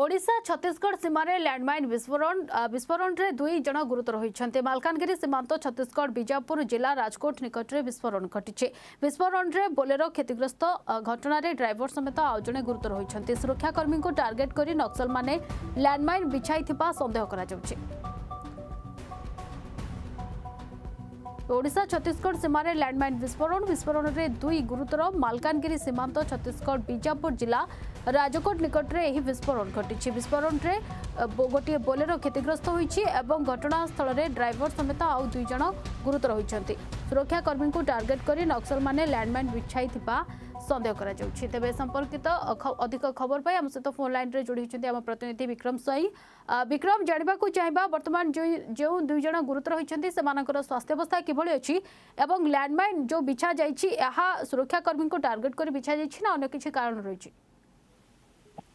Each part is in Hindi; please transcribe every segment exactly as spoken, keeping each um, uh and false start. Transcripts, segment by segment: ओडिशा छत्तीसगढ़ सीमार लैंडमाइन विस्फोरण विस्फोरण में दुई जन गुरुतर होती। मालकानगिरी सीमांत छत्तीसगढ़ बीजापुर जिला राजकोट निकट में विस्फोरण घटी। विस्फोरण में बोलेरो क्षतिग्रस्त घटन में ड्राइवर समेत आउ जड़े गुरुतर होती। सुरक्षाकर्मी को टार्गेट कर नक्सल माने लैंडमाइन बिछाई सन्देह करा जाउछि। ओडिशा छत्तीसगढ़ सीमार लैंडमाइन विस्फोरण विस्फोरण में दुई गुरुतर। मालकानगिरी सीमांत छत्तीसगढ़ बीजापुर जिला राजकोट निकट में यह विस्फोरण घटी। विस्फोरण में गोटे बोलेरो क्षतिग्रस्त होती और घटनास्थल में ड्राइवर समेत आउ दुई जन गुरुतर होती। सुरक्षाकर्मी को टार्गेट कर नक्सल माने लैंडमाइन बिछाई सन्देह करा जाउछि। तेबे संपर्कित अधिक खबर पाई हम सहित फोन लाइन रे जोड़ी होइछन्ती हम प्रतिनिधि विक्रम साई। विक्रम, जानिबा को चाहिबा वर्तमान जो जो दुई जण गुरुतर होइछन्ती सेमानकर स्वास्थ्य अवस्था किभली अछि एवं लैंडमाइन जो बिछा जाइछि एहा सुरक्षाकर्मी को टार्गेट कर बिछा जाइछि ना अन्य किछि कारण रहिछि?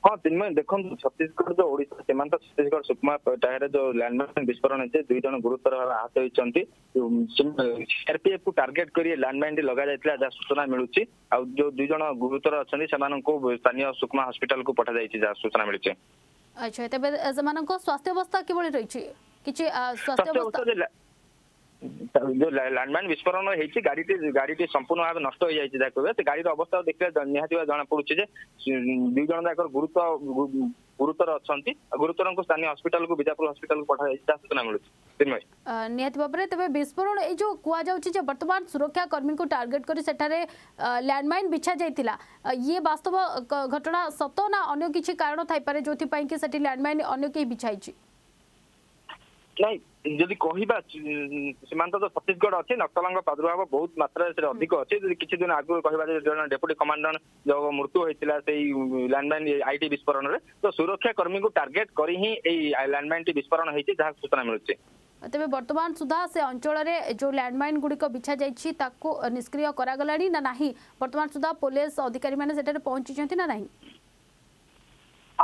हाँ, दिन में देखो छत्तीसगढ़ जो ओडिशा सीमांत छत्तीसगढ़ सुकमा टायर जो लैंडमाइन विस्फोरण है दुई जन गुरुतर आहत होती। सीआरपीएफ को टार्गेट कर लैंडमाइन लग जाता जहाँ सूचना मिलूची। आउ जो दुई जन गुरुतर अच्छा स्थानीय सुकमा हॉस्पिटल को पठा जाइए जहाँ सूचना मिलूची। अच्छा, तबे स्वास्थ्य अवस्था किभली रहिछि किछि स्वास्थ्य अवस्था जो लैंडमाइन विस्फोरण होती गाड़ी गाड़ी संपूर्ण भाव नष्ट हो जाए। गाड़ी अवस्था देखा निहाती जना पड़ी दुई जन जाकर गुरुत्व गुरुतर अच्छा गुरुतर को स्थानीय हॉस्पिटल को बीजापुर हॉस्पिटल को पठाई सूचना मिलूची। निहाती भाव तेज विस्फोरण ये जो कहुचे बर्तमान सुरक्षाकर्मी को टार्गेट कर लैंडमाइन बिछा जाता ये वास्तव घटना सत ना अगर किसी कारण थपे जो कि लैंडमाइन अगर कहीं बिछाई नहीं जदि कहवा सीमांत तो छत्तीसगढ़ अच्छी नक्सलों प्रादुर्भाव बहुत मात्रा से अधिक अच्छी। किसी दिन आगुरी कहते जो डेपुटी कमांडेंट जो मृत्यु होता से लैंडमाइन आईटी विस्फोरण में तो सुरक्षाकर्मी को टार्गेट कर लैंडमाइन टी विस्फोरण होती जहाँ सूचना मिलूची। तेबे वर्तमान सुधा से अंचल में जो लैंडमाइन गुड़िक बिछा जाइए निष्क्रिय करागला ना नहीं वर्तमान सुधा पुलिस अधिकारी मैंने पहुंची ना नहीं?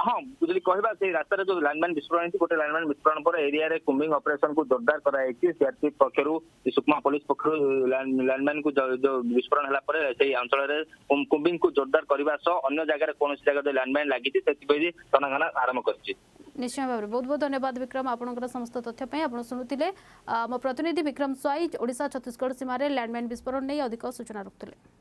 हाँ, जो कहवा से रास्तार जो लैंडमाइन विस्फोरण होती गोटे लैंडमाइन विस्फोरण पर एरिया रे कुम्बिंग ऑपरेशन को जोरदार कराई। सीआरपीएफ पक्षर सुकमा पुलिस पक्षर लैंडमाइन को जो विस्फोरण है से अंचल में कुम्बिंग को जोरदार करने अन्य जगह कौन जगह लैंडमाइन लगी तनाघना आरंभ कर। निश्चय भाव बहुत बहुत धन्यवाद विक्रम आपंकर समस्त तथ्यपाई। आप शुणुते मो प्रतिनिधि विक्रम स्वाई ओडिशा छत्तीसगढ़ सीमार लैंडमाइन विस्फोरण नहीं अधिक सूचना रखुले।